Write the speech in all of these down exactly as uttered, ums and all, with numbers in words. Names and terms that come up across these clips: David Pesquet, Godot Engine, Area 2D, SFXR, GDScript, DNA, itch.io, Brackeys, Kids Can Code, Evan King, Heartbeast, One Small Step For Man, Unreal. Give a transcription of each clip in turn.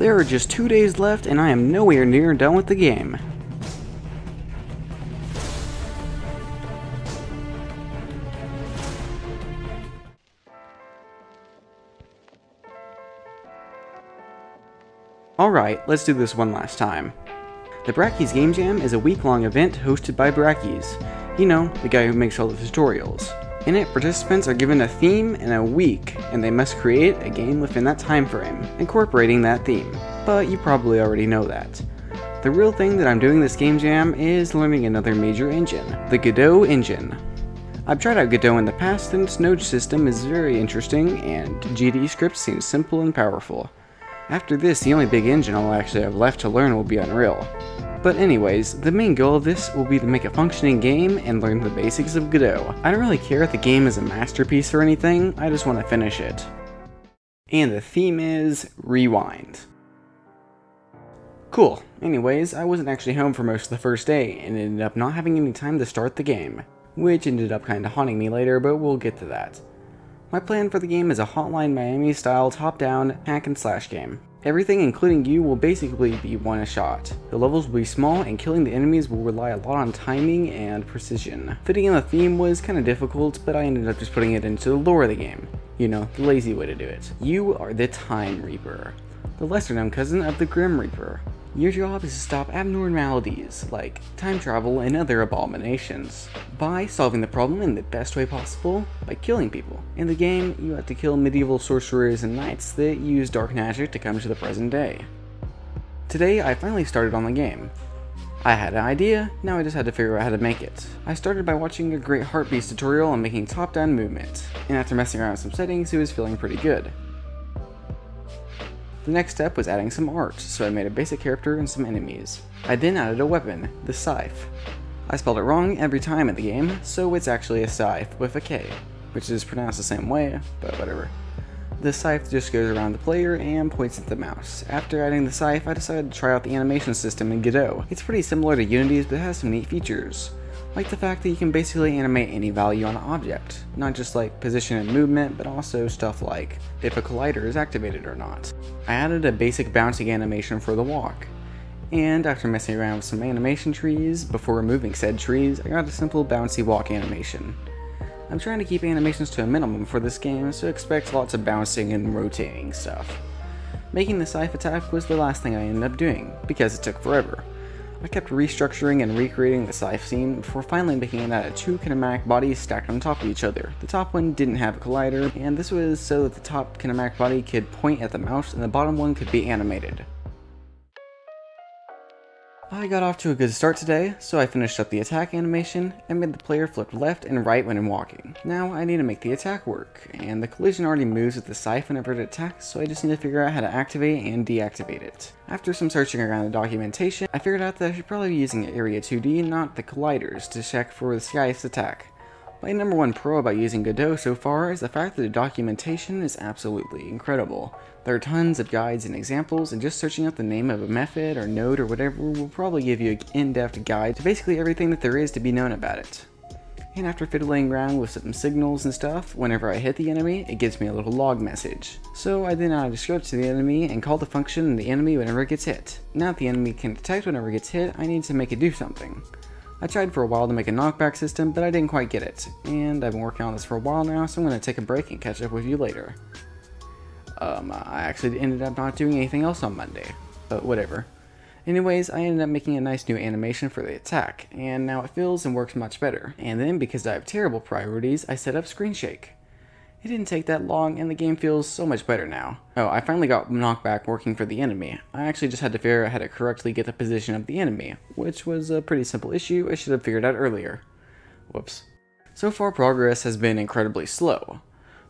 There are just two days left and I am nowhere near done with the game. Alright, let's do this one last time. The Brackeys Game Jam is a week-long event hosted by Brackeys. You know, the guy who makes all the tutorials. In it, participants are given a theme and a week, and they must create a game within that time frame, incorporating that theme. But you probably already know that. The real thing that I'm doing this game jam is learning another major engine, the Godot engine. I've tried out Godot in the past, and its node system is very interesting, and GDScript seems simple and powerful. After this, the only big engine I'll actually have left to learn will be Unreal. But anyways, the main goal of this will be to make a functioning game and learn the basics of Godot. I don't really care if the game is a masterpiece or anything, I just want to finish it. And the theme is rewind. Cool. Anyways, I wasn't actually home for most of the first day and ended up not having any time to start the game, which ended up kinda haunting me later, but we'll get to that. My plan for the game is a Hotline Miami style top-down hack and slash game. Everything including you will basically be one shot. The levels will be small and killing the enemies will rely a lot on timing and precision. Fitting in the theme was kinda difficult, but I ended up just putting it into the lore of the game. You know, the lazy way to do it. You are the Time Reaper, the lesser known cousin of the Grim Reaper. Your job is to stop abnormalities, like time travel and other abominations, by solving the problem in the best way possible, by killing people. In the game, you have to kill medieval sorcerers and knights that use dark magic to come to the present day. Today, I finally started on the game. I had an idea, now I just had to figure out how to make it. I started by watching a great Heartbeast tutorial on making top-down movement, and after messing around with some settings, it was feeling pretty good. The next step was adding some art, so I made a basic character and some enemies. I then added a weapon, the scythe. I spelled it wrong every time in the game, so it's actually a scythe with a K, which is pronounced the same way, but whatever. The scythe just goes around the player and points at the mouse. After adding the scythe, I decided to try out the animation system in Godot. It's pretty similar to Unity's, but it has some neat features, like the fact that you can basically animate any value on an object, not just like position and movement, but also stuff like if a collider is activated or not. I added a basic bouncing animation for the walk, and after messing around with some animation trees, before removing said trees, I got a simple bouncy walk animation. I'm trying to keep animations to a minimum for this game, so expect lots of bouncing and rotating stuff. Making the scythe attack was the last thing I ended up doing, because it took forever. I kept restructuring and recreating the scythe scene before finally making it out of two kinematic bodies stacked on top of each other. The top one didn't have a collider, and this was so that the top kinematic body could point at the mouse and the bottom one could be animated. I got off to a good start today, so I finished up the attack animation and made the player flip left and right when walking. Now I need to make the attack work, and the collision already moves with the scythe whenever it attacks, so I just need to figure out how to activate and deactivate it. After some searching around the documentation, I figured out that I should probably be using Area two D, not the colliders, to check for the scythe's attack. My number one pro about using Godot so far is the fact that the documentation is absolutely incredible. There are tons of guides and examples, and just searching up the name of a method or node or whatever will probably give you an in-depth guide to basically everything that there is to be known about it. And after fiddling around with some signals and stuff, whenever I hit the enemy, it gives me a little log message. So I then add a script to the enemy and call the function in the enemy whenever it gets hit. Now that the enemy can detect whenever it gets hit, I need to make it do something. I tried for a while to make a knockback system, but I didn't quite get it, and I've been working on this for a while now, so I'm going to take a break and catch up with you later. Um, I actually ended up not doing anything else on Monday, but whatever. Anyways, I ended up making a nice new animation for the attack, and now it feels and works much better. And then, because I have terrible priorities, I set up screen shake. It didn't take that long, and the game feels so much better now. Oh, I finally got knockback working for the enemy. I actually just had to figure out how to correctly get the position of the enemy, which was a pretty simple issue I should have figured out earlier. Whoops. So far, progress has been incredibly slow,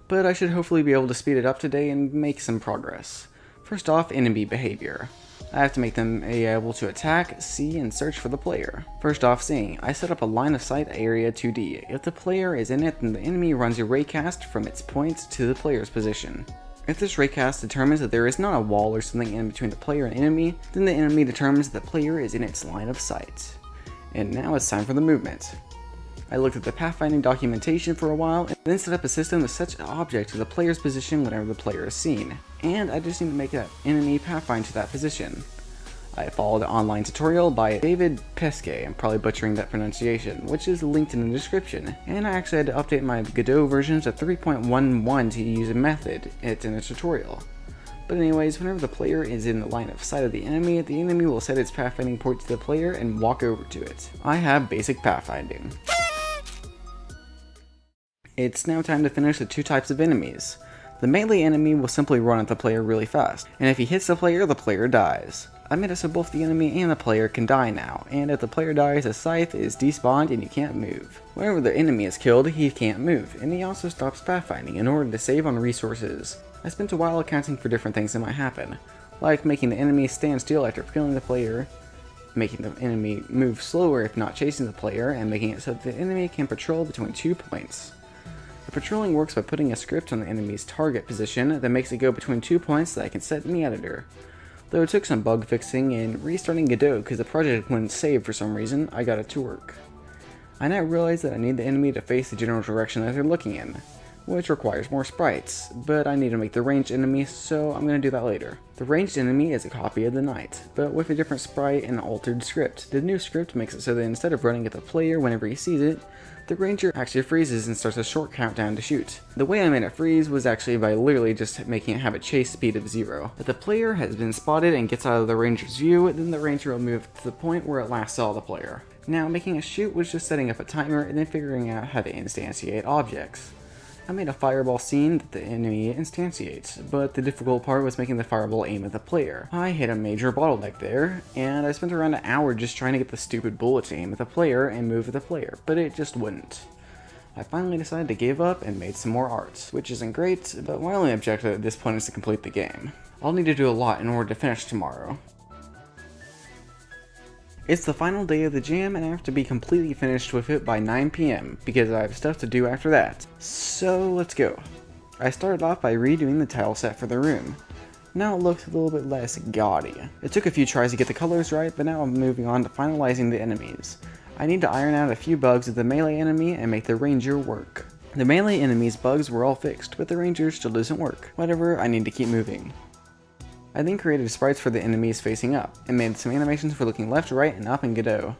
but I should hopefully be able to speed it up today and make some progress. First off, enemy behavior. I have to make them able to attack, see, and search for the player. First off, seeing, I set up a line of sight Area two D. If the player is in it, then the enemy runs a raycast from its point to the player's position. If this raycast determines that there is not a wall or something in between the player and enemy, then the enemy determines that the player is in its line of sight. And now it's time for the movement. I looked at the pathfinding documentation for a while, and then set up a system to set an object to the player's position whenever the player is seen, and I just need to make that enemy pathfind to that position. I followed an online tutorial by David Pesquet, I'm probably butchering that pronunciation, which is linked in the description, and I actually had to update my Godot version to three point one one to use a method, it's in a tutorial. But anyways, whenever the player is in the line of sight of the enemy, the enemy will set its pathfinding point to the player and walk over to it. I have basic pathfinding. It's now time to finish the two types of enemies. The melee enemy will simply run at the player really fast, and if he hits the player, the player dies. I made it so both the enemy and the player can die now, and if the player dies, the scythe is despawned and you can't move. Whenever the enemy is killed, he can't move, and he also stops pathfinding in order to save on resources. I spent a while accounting for different things that might happen, like making the enemy stand still after killing the player, making the enemy move slower if not chasing the player, and making it so that the enemy can patrol between two points. The patrolling works by putting a script on the enemy's target position that makes it go between two points that I can set in the editor. Though it took some bug fixing and restarting Godot because the project wouldn't save for some reason, I got it to work. I now realize that I need the enemy to face the general direction that they're looking in, which requires more sprites, but I need to make the ranged enemy, so I'm going to do that later. The ranged enemy is a copy of the knight, but with a different sprite and altered script. The new script makes it so that instead of running at the player whenever he sees it, the ranger actually freezes and starts a short countdown to shoot. The way I made it freeze was actually by literally just making it have a chase speed of zero. If the player has been spotted and gets out of the ranger's view, then the ranger will move to the point where it last saw the player. Now, making a shoot was just setting up a timer and then figuring out how to instantiate objects. I made a fireball scene that the enemy instantiates, but the difficult part was making the fireball aim at the player. I hit a major bottleneck there, and I spent around an hour just trying to get the stupid bullet to aim at the player and move at the player, but it just wouldn't. I finally decided to give up and made some more art, which isn't great, but my only objective at this point is to complete the game. I'll need to do a lot in order to finish tomorrow. It's the final day of the jam and I have to be completely finished with it by nine p m because I have stuff to do after that. So let's go. I started off by redoing the tile set for the room. Now it looks a little bit less gaudy. It took a few tries to get the colors right, but now I'm moving on to finalizing the enemies. I need to iron out a few bugs of the melee enemy and make the ranger work. The melee enemy's bugs were all fixed, but the ranger still doesn't work. Whatever, I need to keep moving. I then created sprites for the enemies facing up, and made some animations for looking left, right, and up in Godot.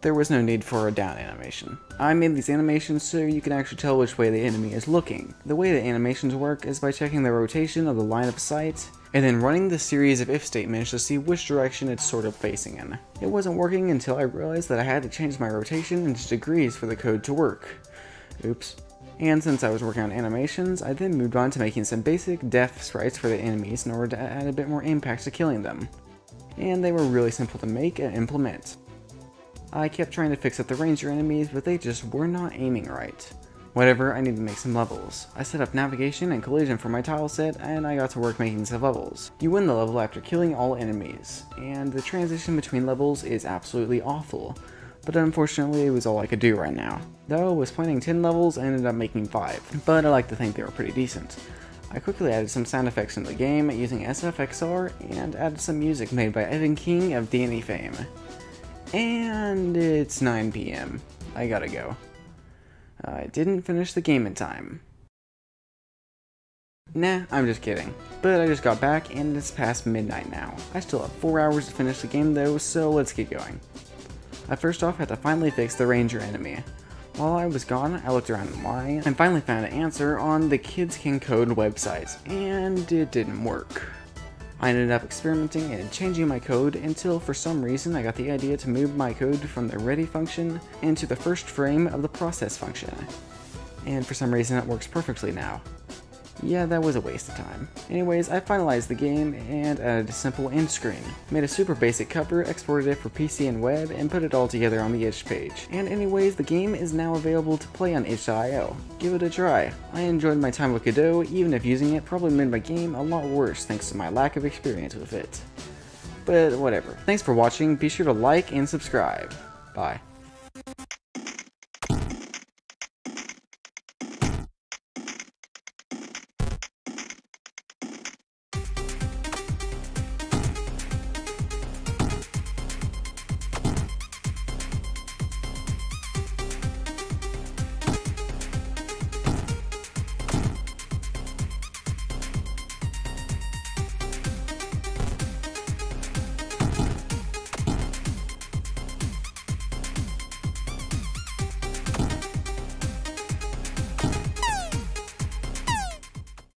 There was no need for a down animation. I made these animations so you can actually tell which way the enemy is looking. The way the animations work is by checking the rotation of the line of sight, and then running the series of if statements to see which direction it's sort of facing in. It wasn't working until I realized that I had to change my rotation into degrees for the code to work. Oops. And since I was working on animations, I then moved on to making some basic death sprites for the enemies in order to add a bit more impact to killing them. And they were really simple to make and implement. I kept trying to fix up the ranger enemies, but they just were not aiming right. Whatever, I needed to make some levels. I set up navigation and collision for my tile set, and I got to work making some levels. You win the level after killing all enemies, and the transition between levels is absolutely awful. But unfortunately it was all I could do right now. Though I was planning ten levels, I ended up making five, but I like to think they were pretty decent. I quickly added some sound effects into the game using S F X R and added some music made by Evan King of D N A fame. And it's nine p m I gotta go. I didn't finish the game in time. Nah, I'm just kidding. But I just got back and it's past midnight now. I still have four hours to finish the game though, so let's get going. I first off had to finally fix the ranger enemy. While I was gone, I looked around online and finally found an answer on the Kids Can Code website, and it didn't work. I ended up experimenting and changing my code until for some reason I got the idea to move my code from the ready function into the first frame of the process function. And for some reason it works perfectly now. Yeah, that was a waste of time. Anyways, I finalized the game and added a simple end screen, made a super basic cover, exported it for P C and web, and put it all together on the itch page. And anyways, the game is now available to play on itch dot i o. Give it a try. I enjoyed my time with Godot, even if using it probably made my game a lot worse thanks to my lack of experience with it. But whatever. Thanks for watching, be sure to like and subscribe. Bye.